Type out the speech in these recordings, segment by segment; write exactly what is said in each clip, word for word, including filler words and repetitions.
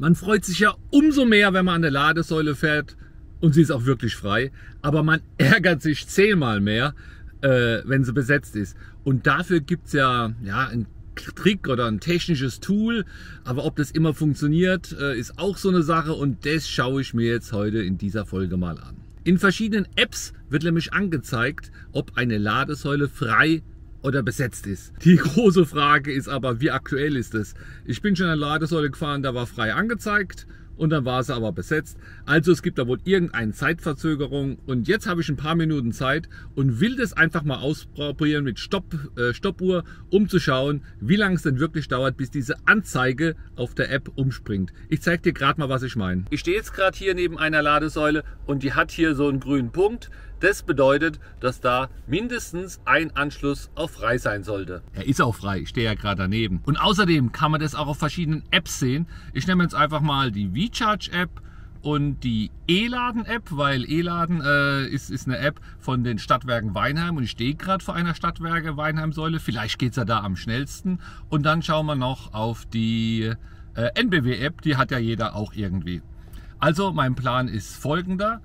Man freut sich ja umso mehr, wenn man an der Ladesäule fährt und sie ist auch wirklich frei. Aber man ärgert sich zehnmal mehr, äh, wenn sie besetzt ist. Und dafür gibt es ja, ja einen Trick oder ein technisches Tool. Aber ob das immer funktioniert, äh, ist auch so eine Sache. Und das schaue ich mir jetzt heute in dieser Folge mal an. In verschiedenen Apps wird nämlich angezeigt, ob eine Ladesäule frei ist oder besetzt ist. Die große Frage ist aber, wie aktuell ist es? Ich bin schon an der Ladesäule gefahren, da war frei angezeigt und dann war sie aber besetzt. Also es gibt da wohl irgendeine Zeitverzögerung und jetzt habe ich ein paar Minuten Zeit und will das einfach mal ausprobieren mit Stopp, äh, Stoppuhr, um zu schauen, wie lange es denn wirklich dauert, bis diese Anzeige auf der App umspringt. Ich zeige dir gerade mal, was ich meine. Ich stehe jetzt gerade hier neben einer Ladesäule und die hat hier so einen grünen Punkt. Das bedeutet, dass da mindestens ein Anschluss auf frei sein sollte. Er ist auch frei, ich stehe ja gerade daneben. Und außerdem kann man das auch auf verschiedenen Apps sehen. Ich nehme jetzt einfach mal die We Charge App und die E-Laden-App, weil E-Laden äh, ist, ist eine App von den Stadtwerken Weinheim und ich stehe gerade vor einer Stadtwerke Weinheim-Säule. Vielleicht geht es ja da am schnellsten. Und dann schauen wir noch auf die äh, En B W-App, die hat ja jeder auch irgendwie. Also mein Plan ist folgender.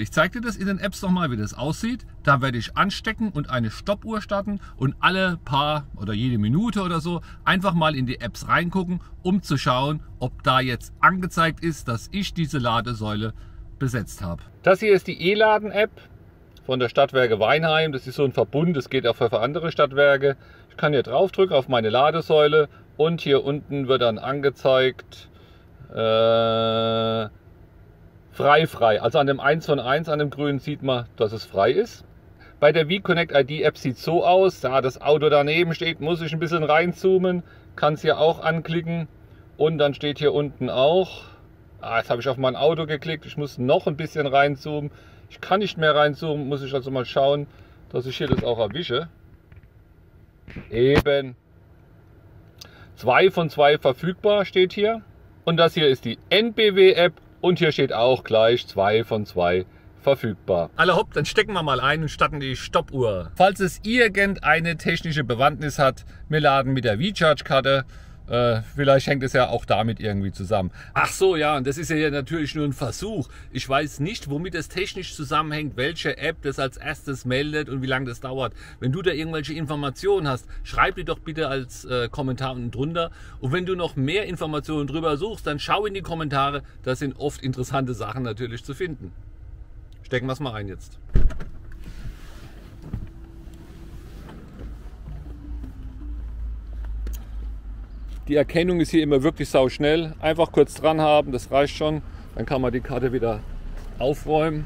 Ich zeige dir das in den Apps nochmal, wie das aussieht. Da werde ich anstecken und eine Stoppuhr starten und alle paar oder jede Minute oder so einfach mal in die Apps reingucken, um zu schauen, ob da jetzt angezeigt ist, dass ich diese Ladesäule besetzt habe. Das hier ist die E-Laden-App von der Stadtwerke Weinheim. Das ist so ein Verbund, das geht auch für andere Stadtwerke. Ich kann hier draufdrücken auf meine Ladesäule und hier unten wird dann angezeigt, äh, frei, frei. Also an dem eins von eins, an dem grünen, sieht man, dass es frei ist. Bei der We Connect I D App sieht es so aus, da das Auto daneben steht, muss ich ein bisschen reinzoomen, kann es hier auch anklicken und dann steht hier unten auch, ah, jetzt habe ich auf mein Auto geklickt, ich muss noch ein bisschen reinzoomen, ich kann nicht mehr reinzoomen, muss ich also mal schauen, dass ich hier das auch erwische. Eben, zwei von zwei verfügbar steht hier und das hier ist die En B W App. Und hier steht auch gleich zwei von zwei verfügbar. Allerhopp, dann stecken wir mal ein und starten die Stoppuhr. Falls es irgendeine technische Bewandtnis hat, wir laden mit der WeCharge-Karte. Äh, vielleicht hängt es ja auch damit irgendwie zusammen. Ach so, ja, und das ist ja natürlich nur ein Versuch. Ich weiß nicht, womit es technisch zusammenhängt, welche App das als erstes meldet und wie lange das dauert. Wenn du da irgendwelche Informationen hast, schreib die doch bitte als äh, Kommentar unten drunter. Und wenn du noch mehr Informationen drüber suchst, dann schau in die Kommentare. Da sind oft interessante Sachen natürlich zu finden. Stecken wir es mal rein jetzt. Die Erkennung ist hier immer wirklich sau schnell. Einfach kurz dran haben, das reicht schon. Dann kann man die Karte wieder aufräumen.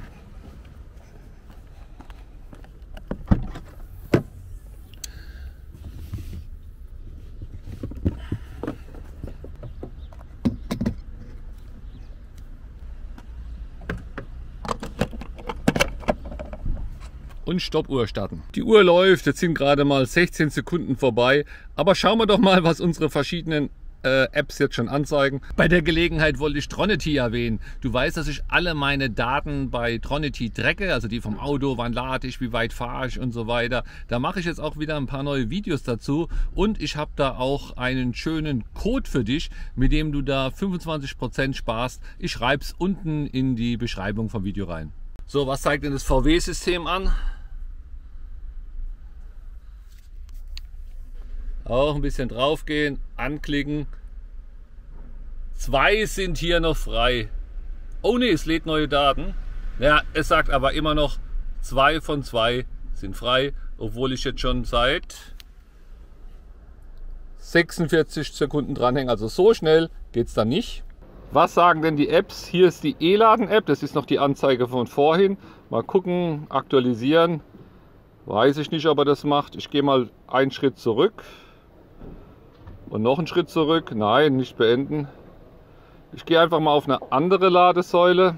Und Stoppuhr starten. Die Uhr läuft, jetzt sind gerade mal sechzehn Sekunden vorbei, aber schauen wir doch mal, was unsere verschiedenen äh, Apps jetzt schon anzeigen. Bei der Gelegenheit wollte ich Tronity erwähnen. Du weißt, dass ich alle meine Daten bei Tronity tracke, also die vom Auto, wann lade ich, wie weit fahre ich und so weiter. Da mache ich jetzt auch wieder ein paar neue Videos dazu und ich habe da auch einen schönen Code für dich, mit dem du da fünfundzwanzig Prozent sparst. Ich schreibe es unten in die Beschreibung vom Video rein. So, was zeigt denn das V W-System an? Auch ein bisschen draufgehen, anklicken. Zwei sind hier noch frei. Oh ne, es lädt neue Daten. Ja, es sagt aber immer noch, zwei von zwei sind frei, obwohl ich jetzt schon seit sechsundvierzig Sekunden dranhänge. Also so schnell geht es dann nicht. Was sagen denn die Apps? Hier ist die E-Laden-App, das ist noch die Anzeige von vorhin. Mal gucken, aktualisieren. Weiß ich nicht, ob er das macht. Ich gehe mal einen Schritt zurück. Und noch einen Schritt zurück. Nein, nicht beenden. Ich gehe einfach mal auf eine andere Ladesäule.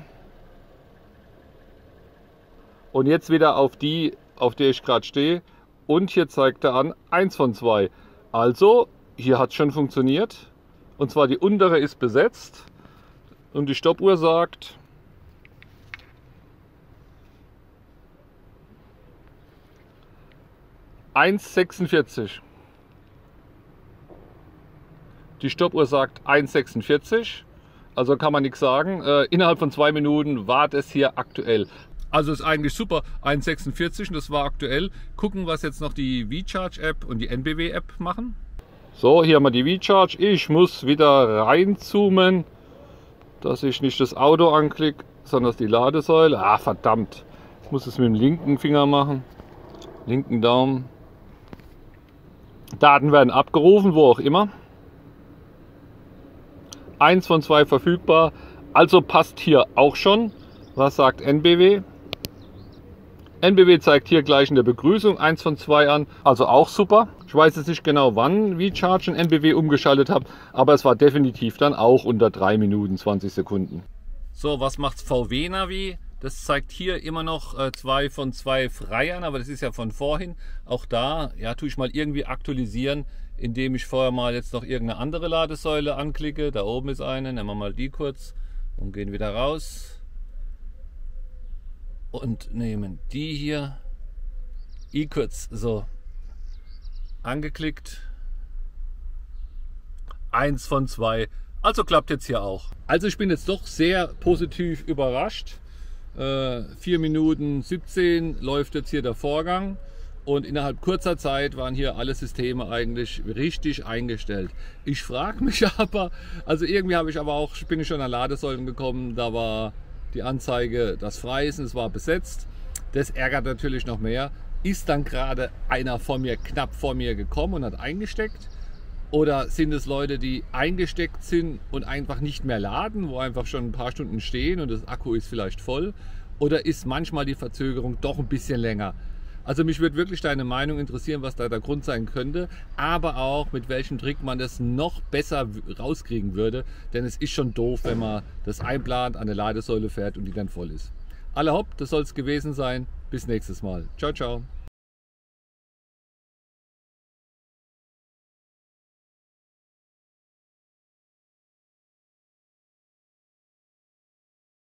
Und jetzt wieder auf die, auf der ich gerade stehe. Und hier zeigt er an, eins von zwei. Also, hier hat es schon funktioniert. Und zwar die untere ist besetzt. Und die Stoppuhr sagt, eins Komma sechsundvierzig. Die Stoppuhr sagt eins Komma sechsundvierzig Also kann man nichts sagen. Äh, innerhalb von zwei Minuten war das hier aktuell. Also ist eigentlich super, eins Komma sechsundvierzig und das war aktuell. Gucken, was jetzt noch die We Charge App und die N B W App machen. So, hier haben wir die We Charge. Ich muss wieder reinzoomen, dass ich nicht das Auto anklicke, sondern die Ladesäule. Ah, verdammt. Ich muss es mit dem linken Finger machen. Linken Daumen. Daten werden abgerufen, wo auch immer. Eins von zwei verfügbar. Also passt hier auch schon. Was sagt N B W? N B W zeigt hier gleich in der Begrüßung eins von zwei an, also auch super. Ich weiß jetzt nicht genau, wann We Charge und N B W umgeschaltet habe, aber es war definitiv dann auch unter drei Minuten zwanzig Sekunden. So, was macht V W Navi? Das zeigt hier immer noch zwei von zwei frei an, aber das ist ja von vorhin. Auch da ja, tue ich mal irgendwie aktualisieren, indem ich vorher mal jetzt noch irgendeine andere Ladesäule anklicke. Da oben ist eine, nehmen wir mal die kurz und gehen wieder raus. Und nehmen die hier, i kurz so angeklickt, eins von zwei, also klappt jetzt hier auch. Also ich bin jetzt doch sehr positiv überrascht, äh, vier Minuten siebzehn läuft jetzt hier der Vorgang und innerhalb kurzer Zeit waren hier alle Systeme eigentlich richtig eingestellt. Ich frage mich aber, also irgendwie habe ich aber auch, bin ich schon an Ladesäulen gekommen, da war die Anzeige, das Freisen, es war besetzt. Das ärgert natürlich noch mehr. Ist dann gerade einer vor mir, knapp vor mir gekommen und hat eingesteckt? Oder sind es Leute, die eingesteckt sind und einfach nicht mehr laden, wo einfach schon ein paar Stunden stehen und das Akku ist vielleicht voll? Oder ist manchmal die Verzögerung doch ein bisschen länger? Also mich würde wirklich deine Meinung interessieren, was da der Grund sein könnte, aber auch mit welchem Trick man das noch besser rauskriegen würde, denn es ist schon doof, wenn man das einplant, an der Ladesäule fährt und die dann voll ist. Alle hopp, das soll es gewesen sein. Bis nächstes Mal. Ciao, ciao.